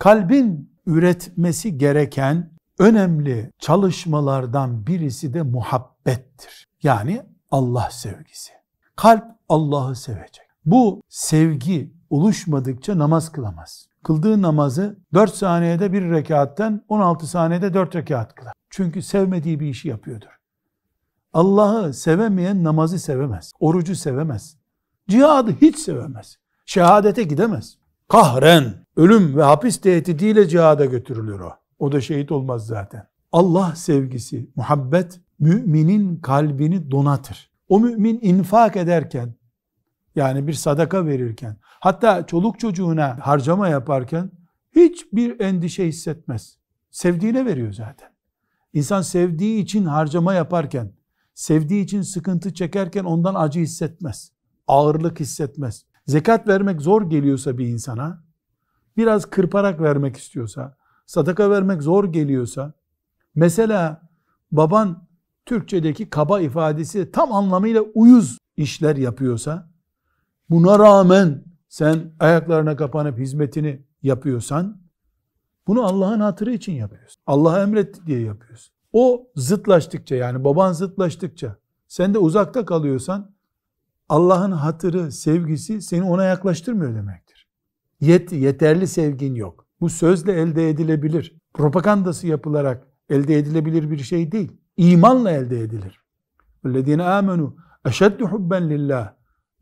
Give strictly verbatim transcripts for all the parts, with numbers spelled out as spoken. Kalbin üretmesi gereken önemli çalışmalardan birisi de muhabbettir. Yani Allah sevgisi. Kalp Allah'ı sevecek. Bu sevgi oluşmadıkça namaz kılamaz. Kıldığı namazı dört saniyede bir rekattan on altı saniyede dört rekat kılar. Çünkü sevmediği bir işi yapıyordur. Allah'ı sevemeyen namazı sevemez. Orucu sevemez. Cihadı hiç sevemez. Şehadete gidemez. Kahren ölüm ve hapis tehdidiyle cihada götürülür o. O da şehit olmaz zaten. Allah sevgisi, muhabbet müminin kalbini donatır. O mümin infak ederken, yani bir sadaka verirken, hatta çoluk çocuğuna harcama yaparken hiçbir endişe hissetmez. Sevdiğine veriyor zaten. İnsan sevdiği için harcama yaparken, sevdiği için sıkıntı çekerken ondan acı hissetmez. Ağırlık hissetmez. Zekat vermek zor geliyorsa bir insana, biraz kırparak vermek istiyorsa, sadaka vermek zor geliyorsa, mesela baban Türkçedeki kaba ifadesi tam anlamıyla uyuz işler yapıyorsa, buna rağmen sen ayaklarına kapanıp hizmetini yapıyorsan, bunu Allah'ın hatırı için yapıyorsun. Allah emretti diye yapıyorsun. O zıtlaştıkça, yani baban zıtlaştıkça, sen de uzakta kalıyorsan, Allah'ın hatırı, sevgisi seni ona yaklaştırmıyor demektir. Yet, yeterli sevgin yok. Bu sözle elde edilebilir. Propagandası yapılarak elde edilebilir bir şey değil. İmanla elde edilir. وَالَّذ۪ينَ آمَنُوا اَشَدُّ حُبَّنْ لِلّٰهِ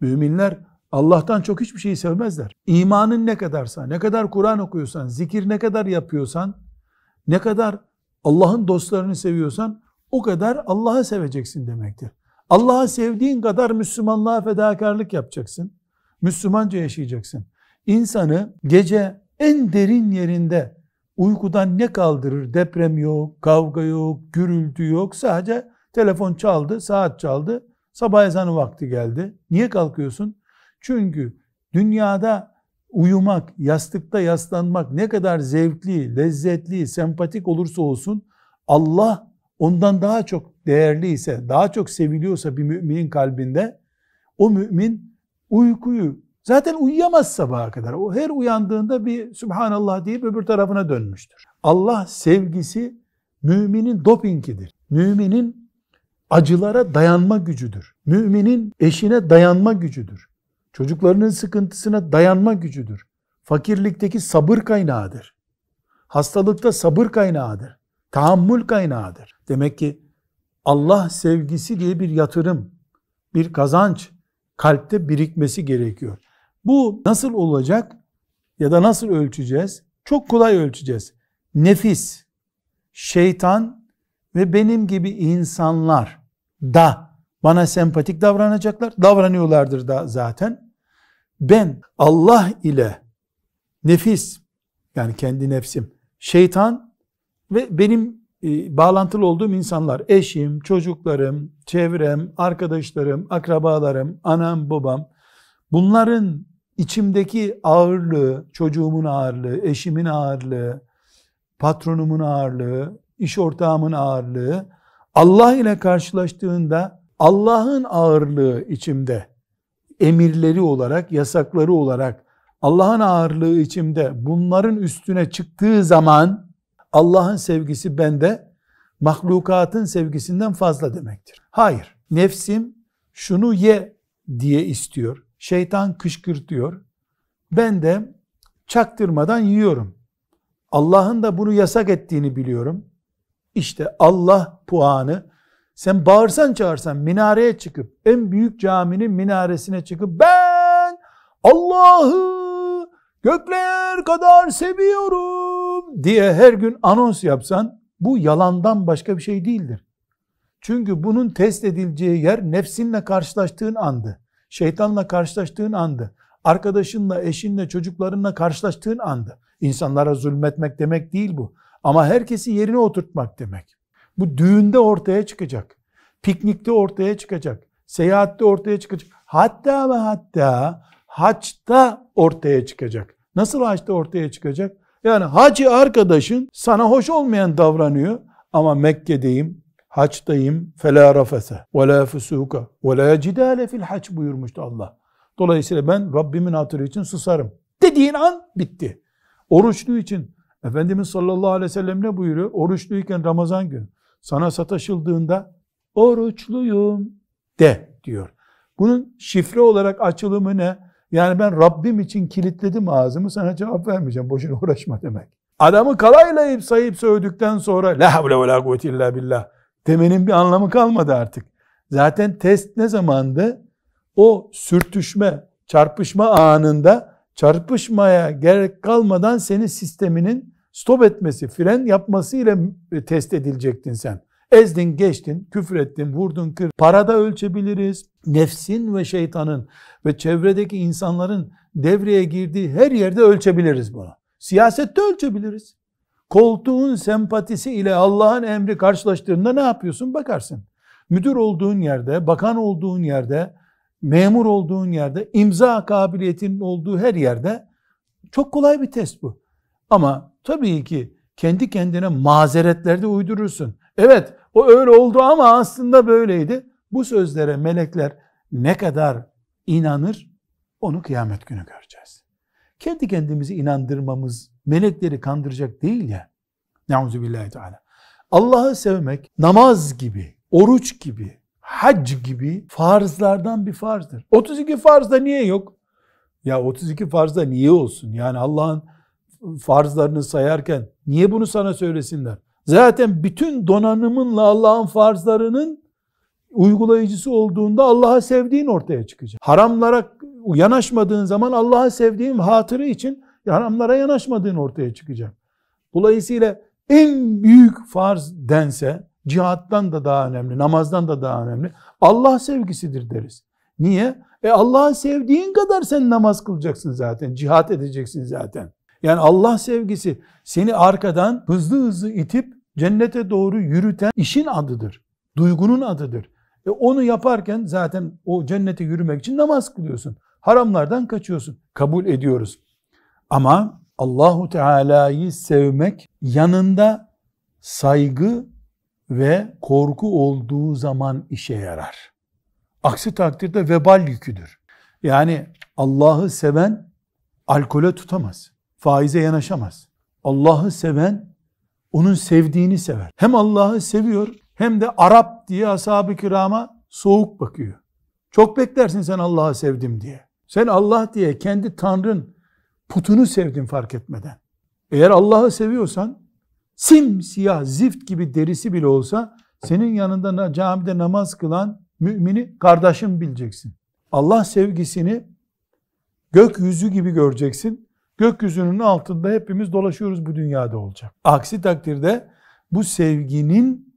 Müminler Allah'tan çok hiçbir şeyi sevmezler. İmanın ne kadarsa, ne kadar Kur'an okuyorsan, zikir ne kadar yapıyorsan, ne kadar Allah'ın dostlarını seviyorsan, o kadar Allah'ı seveceksin demektir. Allah'ı sevdiğin kadar Müslümanlığa fedakarlık yapacaksın. Müslümanca yaşayacaksın. İnsanı gece en derin yerinde uykudan ne kaldırır? Deprem yok, kavga yok, gürültü yok. Sadece telefon çaldı, saat çaldı, sabah ezanı vakti geldi. Niye kalkıyorsun? Çünkü dünyada uyumak, yastıkta yaslanmak ne kadar zevkli, lezzetli, sempatik olursa olsun, Allah ondan daha çok değerliyse, daha çok seviliyorsa bir müminin kalbinde, o mümin uykuyu zaten uyuyamaz sabaha kadar. O her uyandığında bir Subhanallah deyip öbür tarafına dönmüştür. Allah sevgisi müminin dopingidir. Müminin acılara dayanma gücüdür. Müminin eşine dayanma gücüdür. Çocuklarının sıkıntısına dayanma gücüdür. Fakirlikteki sabır kaynağıdır. Hastalıkta sabır kaynağıdır. Tahammül kaynağıdır. Demek ki Allah sevgisi diye bir yatırım, bir kazanç kalpte birikmesi gerekiyor. Bu nasıl olacak ya da nasıl ölçeceğiz? Çok kolay ölçeceğiz. Nefis, şeytan ve benim gibi insanlar da bana sempatik davranacaklar. Davranıyorlardır da zaten. Ben Allah ile nefis, yani kendi nefsim, şeytan ve benim e, bağlantılı olduğum insanlar, eşim, çocuklarım, çevrem, arkadaşlarım, akrabalarım, anam, babam, bunların içimdeki ağırlığı, çocuğumun ağırlığı, eşimin ağırlığı, patronumun ağırlığı, iş ortağımın ağırlığı, Allah ile karşılaştığında Allah'ın ağırlığı içimde, emirleri olarak, yasakları olarak, Allah'ın ağırlığı içimde bunların üstüne çıktığı zaman Allah'ın sevgisi bende mahlukatın sevgisinden fazla demektir. Hayır, nefsim şunu ye diye istiyor. Şeytan kışkırtıyor. Ben de çaktırmadan yiyorum. Allah'ın da bunu yasak ettiğini biliyorum. İşte Allah puanı. Sen bağırsan çağırsan minareye çıkıp, en büyük caminin minaresine çıkıp ben Allah'ı gökler kadar seviyorum diye her gün anons yapsan bu yalandan başka bir şey değildir. Çünkü bunun test edileceği yer nefsinle karşılaştığın andı. Şeytanla karşılaştığın andı. Arkadaşınla, eşinle, çocuklarınla karşılaştığın andı. İnsanlara zulmetmek demek değil bu. Ama herkesi yerine oturtmak demek. Bu düğünde ortaya çıkacak. Piknikte ortaya çıkacak. Seyahatte ortaya çıkacak. Hatta ve hatta haçta ortaya çıkacak. Nasıl haçta ortaya çıkacak? Yani hacı arkadaşın sana hoş olmayan davranıyor ama Mekke'deyim, haçtayım, فَلَا رَفَثَ وَلَا فُسُوكَ وَلَا جِدَالَ فِي الْحَجْ buyurmuştu Allah. Dolayısıyla ben Rabbimin hatırı için susarım dediğin an bitti. Oruçlu için Efendimiz sallallahu aleyhi ve sellem ne buyuruyor? Oruçluyken Ramazan günü sana sataşıldığında oruçluyum de diyor. Bunun şifre olarak açılımı ne? Yani ben Rabbim için kilitledim ağzımı, sana cevap vermeyeceğim, boşuna uğraşma demek. Adamı kalaylayıp sayıp sövdükten sonra la havle ve la kuvvete illa billah demenin bir anlamı kalmadı artık. Zaten test ne zamandı? O sürtüşme, çarpışma anında çarpışmaya gerek kalmadan seni sisteminin stop etmesi, fren yapmasıyla test edilecektin sen. Ezdin, geçtin, küfrettin, vurdun, kırdın. Parada ölçebiliriz. Nefsin ve şeytanın ve çevredeki insanların devreye girdiği her yerde ölçebiliriz bunu. Siyasette ölçebiliriz. Koltuğun sempatisi ile Allah'ın emri karşılaştığında ne yapıyorsun bakarsın. Müdür olduğun yerde, bakan olduğun yerde, memur olduğun yerde, imza kabiliyetinin olduğu her yerde çok kolay bir test bu. Ama tabii ki kendi kendine mazeretler de uydurursun. Evet, o öyle oldu ama aslında böyleydi. Bu sözlere melekler ne kadar inanır onu kıyamet günü göreceğiz. Kendi kendimizi inandırmamız melekleri kandıracak değil ya. Neuzübillahi Teala. Allah'ı sevmek namaz gibi, oruç gibi, hac gibi farzlardan bir farzdır. otuz iki farzda niye yok? Ya otuz iki farzda niye olsun? Yani Allah'ın farzlarını sayarken niye bunu sana söylesinler? Zaten bütün donanımınla Allah'ın farzlarının uygulayıcısı olduğunda Allah'ı sevdiğin ortaya çıkacak. Haramlara yanaşmadığın zaman Allah'ı sevdiğin hatırı için haramlara yanaşmadığın ortaya çıkacak. Dolayısıyla en büyük farz dense cihattan da daha önemli, namazdan da daha önemli Allah sevgisidir deriz. Niye? E Allah'ı sevdiğin kadar sen namaz kılacaksın zaten, cihat edeceksin zaten. Yani Allah sevgisi seni arkadan hızlı hızlı itip cennete doğru yürüten işin adıdır. Duygunun adıdır. E onu yaparken zaten o cennete yürümek için namaz kılıyorsun. Haramlardan kaçıyorsun. Kabul ediyoruz. Ama Allahu Teala'yı sevmek yanında saygı ve korku olduğu zaman işe yarar. Aksi takdirde vebal yüküdür. Yani Allah'ı seven alkole tutamaz. Faize yanaşamaz. Allah'ı seven, onun sevdiğini sever. Hem Allah'ı seviyor, hem de Arap diye ashab-ı kirama soğuk bakıyor. Çok beklersin sen Allah'ı sevdim diye. Sen Allah diye kendi Tanrın putunu sevdin fark etmeden. Eğer Allah'ı seviyorsan, simsiyah zift gibi derisi bile olsa, senin yanında camide namaz kılan mümini kardeşim bileceksin. Allah sevgisini gökyüzü gibi göreceksin. Gökyüzünün altında hepimiz dolaşıyoruz, bu dünyada olacak. Aksi takdirde bu sevginin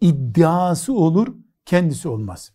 iddiası olur, kendisi olmaz.